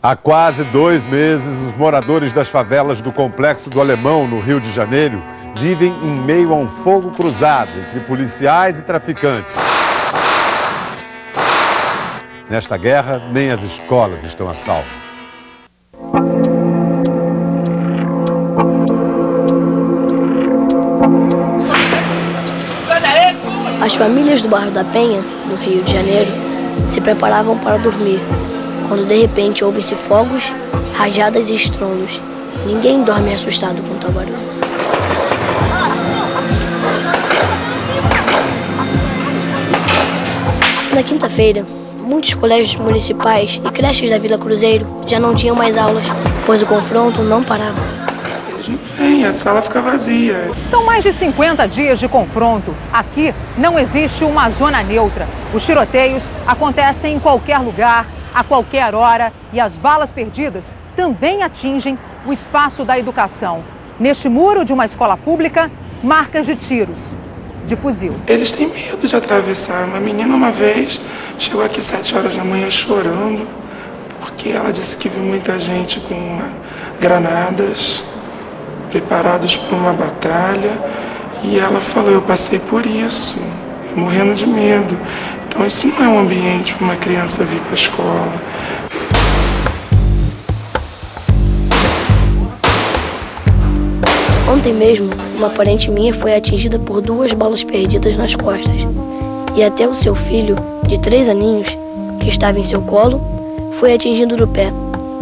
Há quase 2 meses, os moradores das favelas do Complexo do Alemão, no Rio de Janeiro, vivem em meio a um fogo cruzado entre policiais e traficantes. Nesta guerra, nem as escolas estão a salvo. As famílias do bairro da Penha, no Rio de Janeiro, se preparavam para dormir. Quando de repente ouvem-se fogos, rajadas e estrondos. Ninguém dorme assustado com tal barulho. Na quinta-feira, muitos colégios municipais e creches da Vila Cruzeiro já não tinham mais aulas, pois o confronto não parava. Eles não vêm, a sala fica vazia. São mais de 50 dias de confronto. Aqui não existe uma zona neutra. Os tiroteios acontecem em qualquer lugar, a qualquer hora, e as balas perdidas também atingem o espaço da educação. Neste muro de uma escola pública, marcas de tiros, de fuzil. Eles têm medo de atravessar. Uma menina, uma vez, chegou aqui 7h da manhã chorando, porque ela disse que viu muita gente com granadas, preparados para uma batalha, e ela falou, eu passei por isso, morrendo de medo. Então, isso não é um ambiente para uma criança vir para a escola. Ontem mesmo, uma parente minha foi atingida por 2 balas perdidas nas costas. E até o seu filho, de 3 aninhos, que estava em seu colo, foi atingido no pé.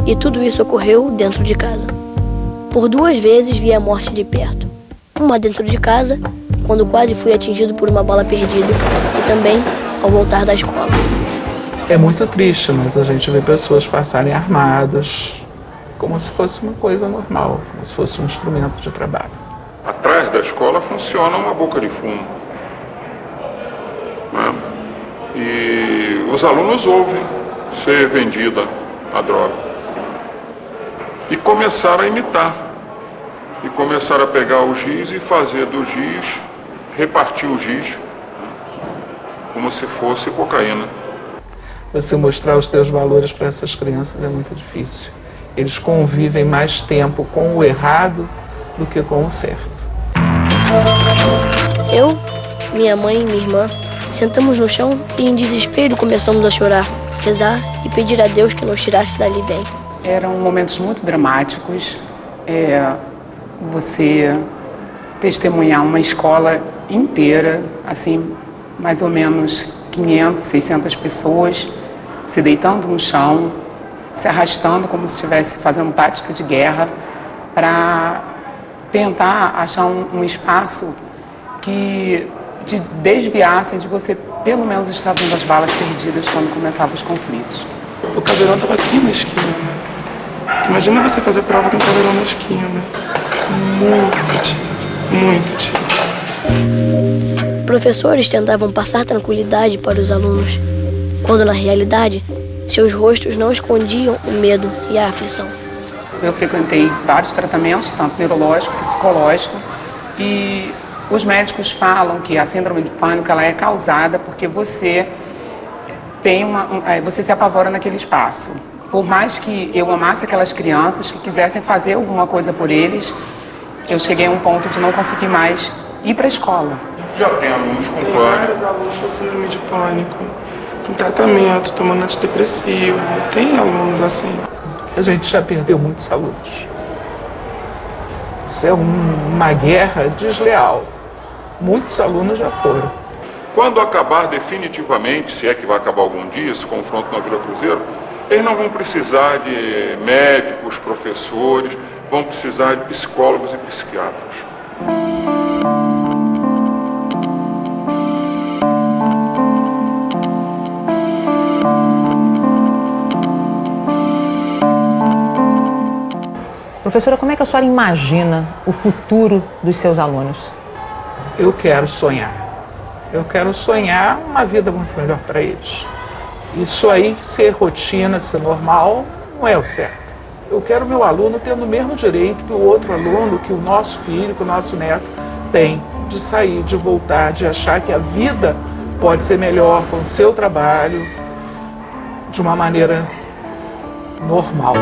E tudo isso ocorreu dentro de casa. Por 2 vezes vi a morte de perto. Uma dentro de casa, quando quase fui atingido por uma bala perdida, e também ao voltar da escola. É muito triste, mas a gente vê pessoas passarem armadas, como se fosse uma coisa normal, como se fosse um instrumento de trabalho. Atrás da escola funciona uma boca de fumo, né? E os alunos ouvem ser vendida a droga. E começaram a imitar, e começaram a pegar o giz e fazer do giz, repartir o giz, como se fosse cocaína. Você mostrar os seus valores para essas crianças é muito difícil. Eles convivem mais tempo com o errado do que com o certo. Eu, minha mãe e minha irmã sentamos no chão e em desespero começamos a chorar, rezar e pedir a Deus que nos tirasse dali bem. Eram momentos muito dramáticos. Você testemunhar uma escola inteira, assim, mais ou menos 500, 600 pessoas se deitando no chão, se arrastando como se estivesse fazendo tática de guerra para tentar achar um espaço que te desviasse de você, pelo menos, estar vendo as balas perdidas quando começavam os conflitos. O Caveirão estava aqui na esquina. Imagina você fazer prova com o Caveirão na esquina. Muito tiro, muito tiro. Professores tentavam passar tranquilidade para os alunos, quando na realidade seus rostos não escondiam o medo e a aflição. Eu frequentei vários tratamentos, tanto neurológico, psicológico, e os médicos falam que a síndrome de pânico ela é causada porque você tem você se apavora naquele espaço. Por mais que eu amasse aquelas crianças que quisessem fazer alguma coisa por eles, eu cheguei a um ponto de não conseguir mais ir para a escola. Já tem alunos com pânico. Vários alunos com síndrome de pânico, com tratamento, tomando antidepressivo. Tem alunos assim. A gente já perdeu muitos alunos. Isso é uma guerra desleal. Muitos alunos já foram. Quando acabar definitivamente, se é que vai acabar algum dia, esse confronto na Vila Cruzeiro, eles não vão precisar de médicos, professores, vão precisar de psicólogos e psiquiatras. Professora, como é que a senhora imagina o futuro dos seus alunos? Eu quero sonhar. Eu quero sonhar uma vida muito melhor para eles. Isso aí, ser rotina, ser normal, não é o certo. Eu quero meu aluno tendo o mesmo direito que o outro aluno, que o nosso filho, que o nosso neto tem de sair, de voltar, de achar que a vida pode ser melhor com o seu trabalho, de uma maneira normal.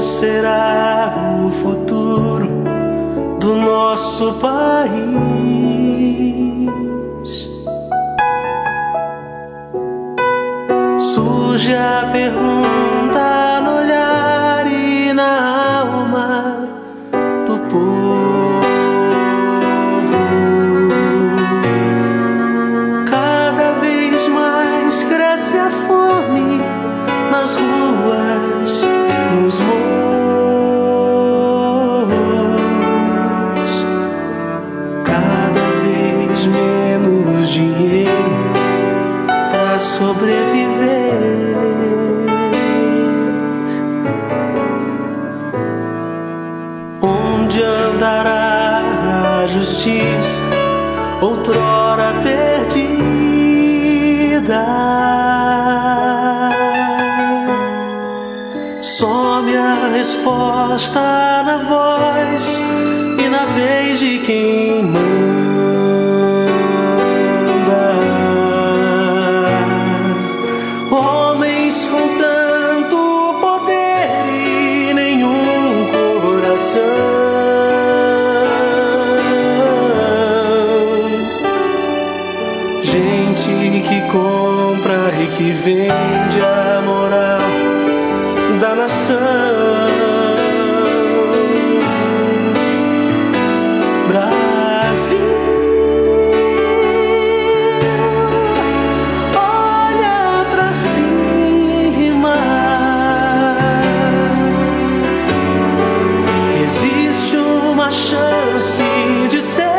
Será o futuro do nosso país? Surge a pergunta no olhar e na alma do povo. Cada vez mais cresce a fome nas ruas, nos morros. Sobreviver. Onde andará a justiça, outrora perdida? Some a resposta na voz e na vez de quem manda. Que vende a moral da nação. Brasil, olha pra cima. Existe uma chance de ser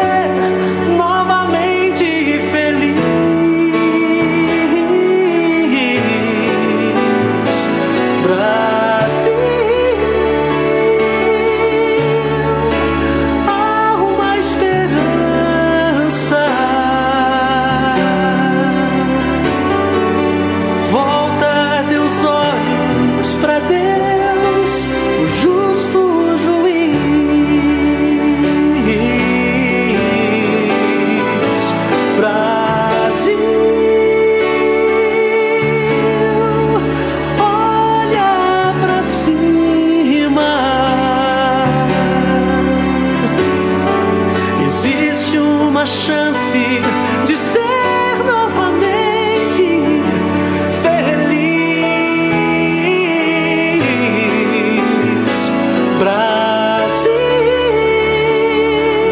uma chance de ser novamente feliz. Brasil,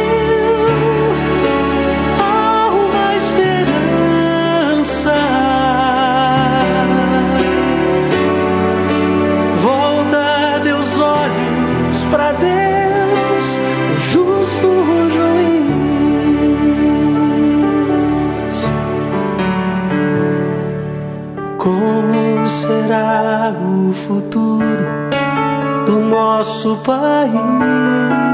há uma esperança. Volta teus olhos para Deus, o justo, o juiz. Como será o futuro do nosso país?